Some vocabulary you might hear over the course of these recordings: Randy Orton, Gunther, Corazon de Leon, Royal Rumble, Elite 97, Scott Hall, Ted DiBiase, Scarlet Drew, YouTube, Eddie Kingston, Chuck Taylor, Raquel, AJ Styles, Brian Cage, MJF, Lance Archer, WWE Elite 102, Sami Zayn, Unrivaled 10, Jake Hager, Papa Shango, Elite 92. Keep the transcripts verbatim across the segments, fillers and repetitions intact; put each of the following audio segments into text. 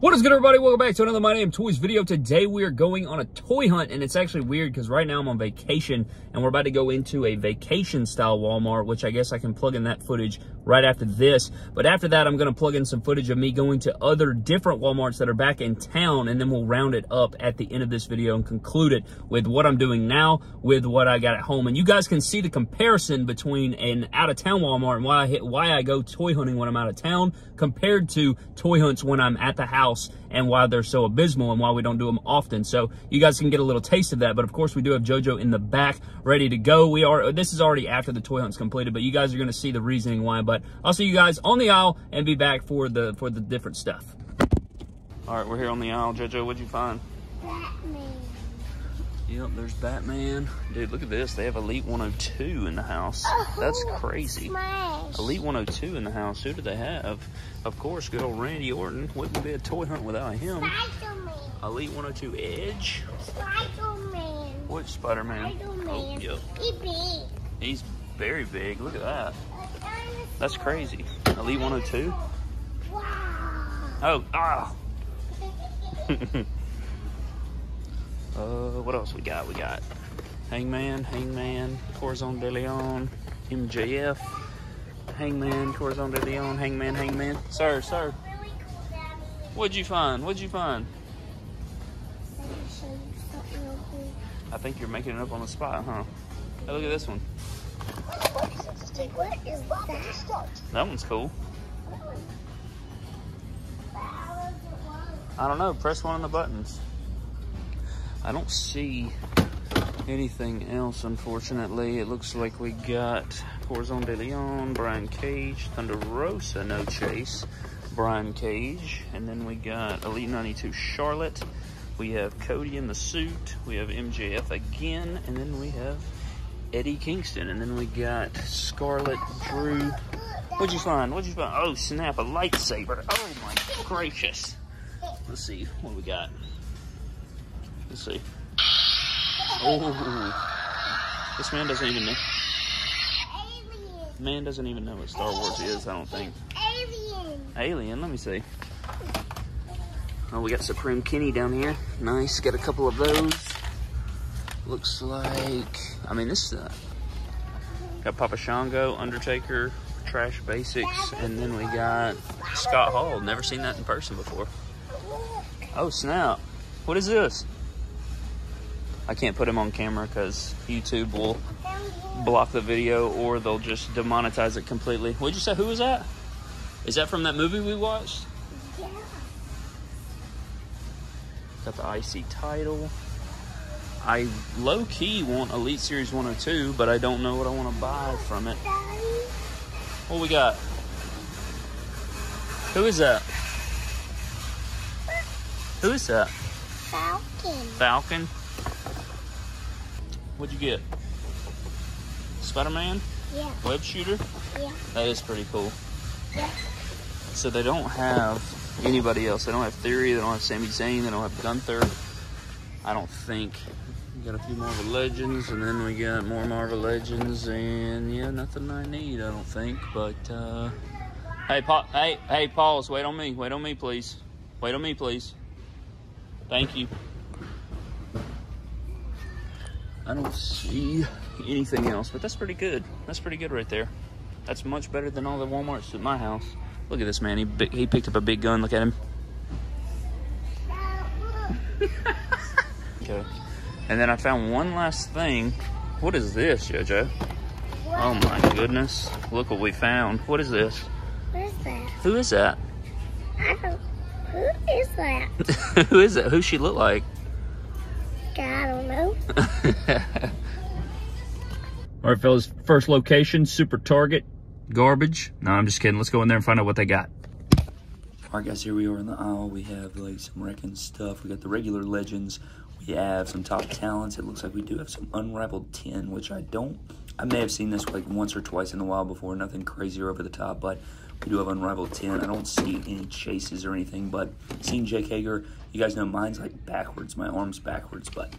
What is good, everybody? Welcome back to another My Damn Toys video. Today we are going on a toy hunt, and it's actually weird because right now I'm on vacation and we're about to go into a vacation style Walmart, which I guess I can plug in that footage right after this. But after that, I'm going to plug in some footage of me going to other different Walmarts that are back in town, and then we'll round it up at the end of this video and conclude it with what I'm doing now with what I got at home. And you guys can see the comparison between an out-of-town Walmart and why I, hit, why I go toy hunting when I'm out of town compared to toy hunts when I'm at the house, and why they're so abysmal and why we don't do them often. So you guys can get a little taste of that. But of course, we do have JoJo in the back ready to go. We are, this is already after the toy hunt's completed, but you guys are going to see the reasoning why. But I'll see you guys on the aisle and be back for the for the different stuff. All right, we're here on the aisle. JoJo, what'd you find? Batman. Yep, there's Batman. Dude, look at this. They have Elite one oh two in the house. Oh, that's crazy. Smash. Elite one oh two in the house. Who do they have? Of course, good old Randy Orton. Wouldn't be a toy hunt without him. Spider-Man. Elite one oh two Edge. Spider-Man. What Spider-Man? Spider-Man. Oh, yep. He's big. He's very big. Look at that. That's crazy. Elite one oh two. Wow. Oh, ah. Uh, what else we got? We got Hangman, Hangman, Corazon de Leon, M J F, Hangman, Corazon de Leon, Hangman, Hangman. Sir, sir. Really cool, Daddy. What'd you find? What'd you find? Let me show you something real cool. I think you're making it up on the spot, huh? Hey, look at this one. What is that? That one's cool. I don't know. Press one of the buttons. I don't see anything else, unfortunately. It looks like we got Corazon de Leon, Brian Cage, Thunder Rosa, no chase, Brian Cage, and then we got Elite ninety-two Charlotte. We have Cody in the suit. We have M J F again, and then we have Eddie Kingston, and then we got Scarlet Drew. What'd you find? What'd you find? Oh, snap, a lightsaber. Oh, my gracious. Let's see what we got. Let's see. Oh, this man doesn't even know. Man doesn't even know what Star Wars is, I don't think. Alien. Alien, let me see. Oh, we got Supreme Kenny down here. Nice, got a couple of those. Looks like, I mean, this uh, got Papa Shango, Undertaker, Trash Basics, and then we got Scott Hall. Never seen that in person before. Oh, snap. What is this? I can't put him on camera because YouTube will block the video or they'll just demonetize it completely. What'd you say? Who was that? Is that from that movie we watched? Yeah. Got the I C title. I low-key want Elite Series one oh two, but I don't know what I want to buy from it. What we got? Who is that? Who is that? Falcon. Falcon. What'd you get? Spider-Man? Yeah. Web shooter? Yeah. That is pretty cool. Yeah. So they don't have anybody else. They don't have Theory. They don't have Sami Zayn. They don't have Gunther. I don't think. We got a few Marvel Legends, and then we got more Marvel Legends, and yeah, nothing I need, I don't think. But uh, hey, pa hey, hey, pause. Wait on me. Wait on me, please. Wait on me, please. Thank you. I don't see anything else, but that's pretty good. That's pretty good right there. That's much better than all the Walmarts at my house. Look at this man. He he picked up a big gun. Look at him. Okay. And then I found one last thing. What is this, JoJo? What? Oh my goodness! Look what we found. What is this? What is that? Who is that? I don't. Who is that? Who is that? Who's she look like? I don't know. All right, fellas. First location, Super Target. Garbage. No, I'm just kidding. Let's go in there and find out what they got. All right, guys. Here we are in the aisle. We have like some wrecking stuff. We got the regular legends. We have some top talents. It looks like we do have some Unrivaled ten, which I don't. I may have seen this like once or twice in a while before. Nothing crazy or over the top, but we do have Unrivaled ten. I don't see any chases or anything, but seeing Jake Hager, you guys know mine's like backwards. My arm's backwards, but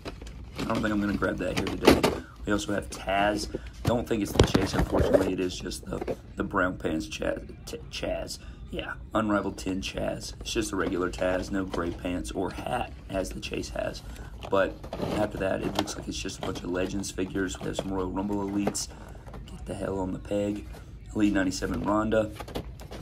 I don't think I'm going to grab that here today. We also have Taz. Don't think it's the chase, unfortunately. It is just the, the brown pants Chaz, Chaz. Yeah, Unrivaled ten Chaz. It's just a regular Taz, no gray pants or hat, as the Chase has. But after that, it looks like it's just a bunch of Legends figures. We have some Royal Rumble Elites. Get the hell on the peg. Elite ninety-seven Ronda.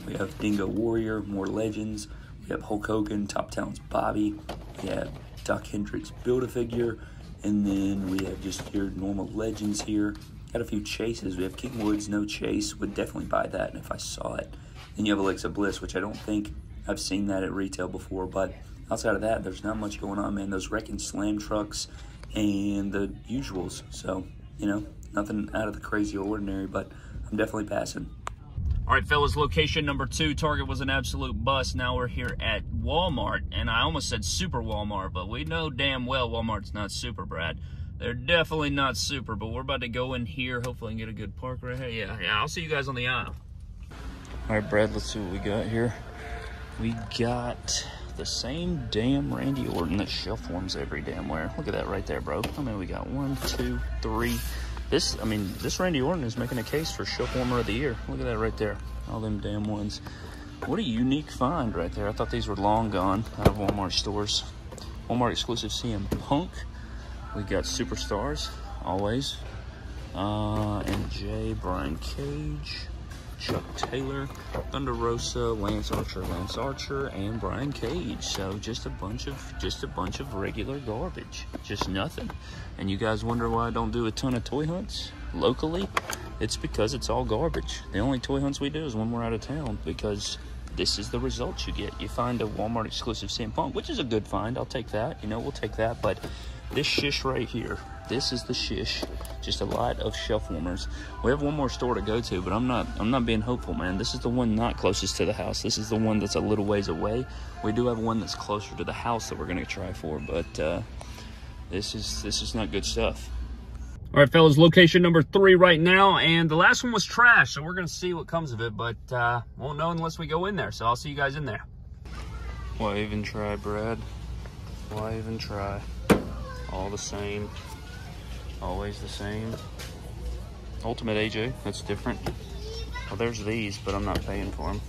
We have Dingo Warrior, more Legends. We have Hulk Hogan, Top Talent's Bobby. We have Doc Hendricks Build-A-Figure. And then we have just your normal Legends here. Got a few Chases. We have King Woods, no Chase. Would definitely buy that if I saw it. Then you have Alexa Bliss, which I don't think I've seen that at retail before. But outside of that, there's not much going on, man. Those Wreck and Slam trucks and the usuals. So, you know, nothing out of the crazy or ordinary, but I'm definitely passing. All right, fellas, location number two. Target was an absolute bust. Now we're here at Walmart, and I almost said Super Walmart, but we know damn well Walmart's not super, Brad. They're definitely not super, but we're about to go in here. Hopefully I can get a good park right here. Yeah, yeah, I'll see you guys on the aisle. All right, Brad, let's see what we got here. We got the same damn Randy Orton that shelf warms every damn where. Look at that right there, bro. I mean, we got one, two, three. This, I mean, this Randy Orton is making a case for Shelf Warmer of the Year. Look at that right there. All them damn ones. What a unique find right there. I thought these were long gone out of Walmart stores. Walmart exclusive C M Punk. We got Superstars, always. Uh, M J, Brian Cage, Chuck Taylor, Thunder Rosa, Lance Archer, Lance Archer, and Brian Cage. So just a bunch of just a bunch of regular garbage. Just nothing. And you guys wonder why I don't do a ton of toy hunts locally? It's because it's all garbage. The only toy hunts we do is when we're out of town, because this is the results you get. You find a Walmart exclusive C M Punk, which is a good find. I'll take that. You know, we'll take that. But this shish right here, this is the shish. Just a lot of shelf warmers. We have one more store to go to, but I'm not I'm not being hopeful, man. This is the one not closest to the house. This is the one that's a little ways away. We do have one that's closer to the house that we're going to try for, but uh, this is this is not good stuff. All right, fellas, location number three right now, and the last one was trash, so we're going to see what comes of it, but uh, won't know unless we go in there, so I'll see you guys in there. Why even try, Brad? Why even try? All the same. Always the same. Ultimate A J, that's different. Well, there's these, but I'm not paying for them.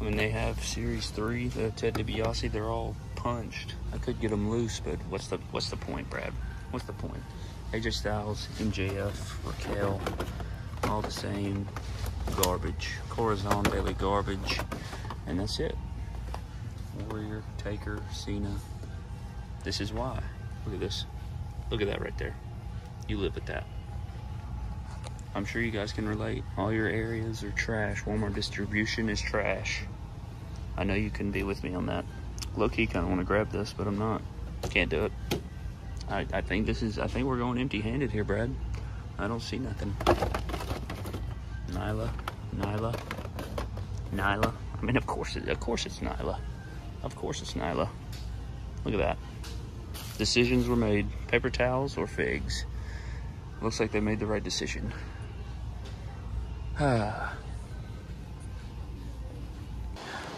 I mean, they have Series three, the Ted DiBiase, they're all punched. I could get them loose, but what's the, what's the point, Brad? What's the point? A J Styles, M J F, Raquel, all the same garbage. Corazon de Leon garbage, and that's it. Warrior, Taker, Cena. This is why. Look at this. Look at that right there. You live with that. I'm sure you guys can relate. All your areas are trash. Walmart distribution is trash. I know you can be with me on that. Low-key kind of want to grab this, but I'm not. Can't do it. I, I think this is, I think we're going empty-handed here, Brad. I don't see nothing. Nyla, Nyla, Nyla. I mean, of course, it, of course it's Nyla. Of course it's Nyla. Look at that. Decisions were made. Paper towels or figs. Looks like they made the right decision. All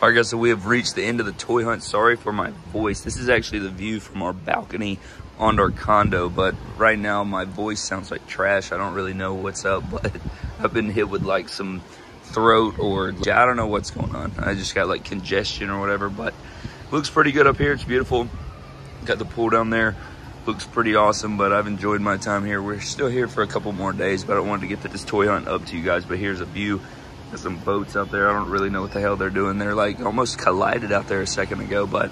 right, guys, so we have reached the end of the toy hunt. Sorry for my voice. This is actually the view from our balcony onto our condo, but right now my voice sounds like trash. I don't really know what's up, but I've been hit with like some throat or I don't know what's going on. I just got like congestion or whatever, but looks pretty good up here. It's beautiful. Got the pool down there. Looks pretty awesome, but I've enjoyed my time here. We're still here for a couple more days, but I wanted to get this toy hunt up to you guys. But here's a view. There's some boats out there. I don't really know what the hell they're doing. They're like almost collided out there a second ago. But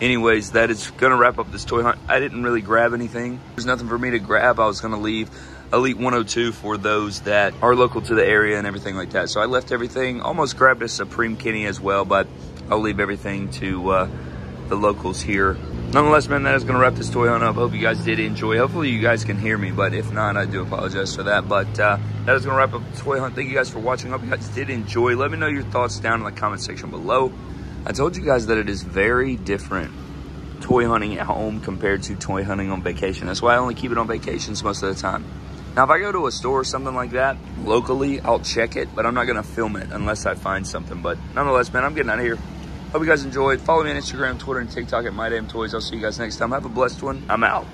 anyways, that is gonna wrap up this toy hunt. I didn't really grab anything. There's nothing for me to grab. I was gonna leave Elite one oh two for those that are local to the area and everything like that. So I left everything. Almost grabbed a Supreme Kenny as well, but I'll leave everything to uh, the locals here. Nonetheless, man, that is going to wrap this toy hunt up. Hope you guys did enjoy. Hopefully you guys can hear me, but if not, I do apologize for that. But uh, that is going to wrap up the toy hunt. Thank you guys for watching. Hope you guys did enjoy. Let me know your thoughts down in the comment section below. I told you guys that it is very different toy hunting at home compared to toy hunting on vacation. That's why I only keep it on vacations most of the time. Now, if I go to a store or something like that, locally, I'll check it, but I'm not going to film it unless I find something. But nonetheless, man, I'm getting out of here. Hope you guys enjoyed. Follow me on Instagram, Twitter, and TikTok at My Damn Toys. I'll see you guys next time. Have a blessed one. I'm out.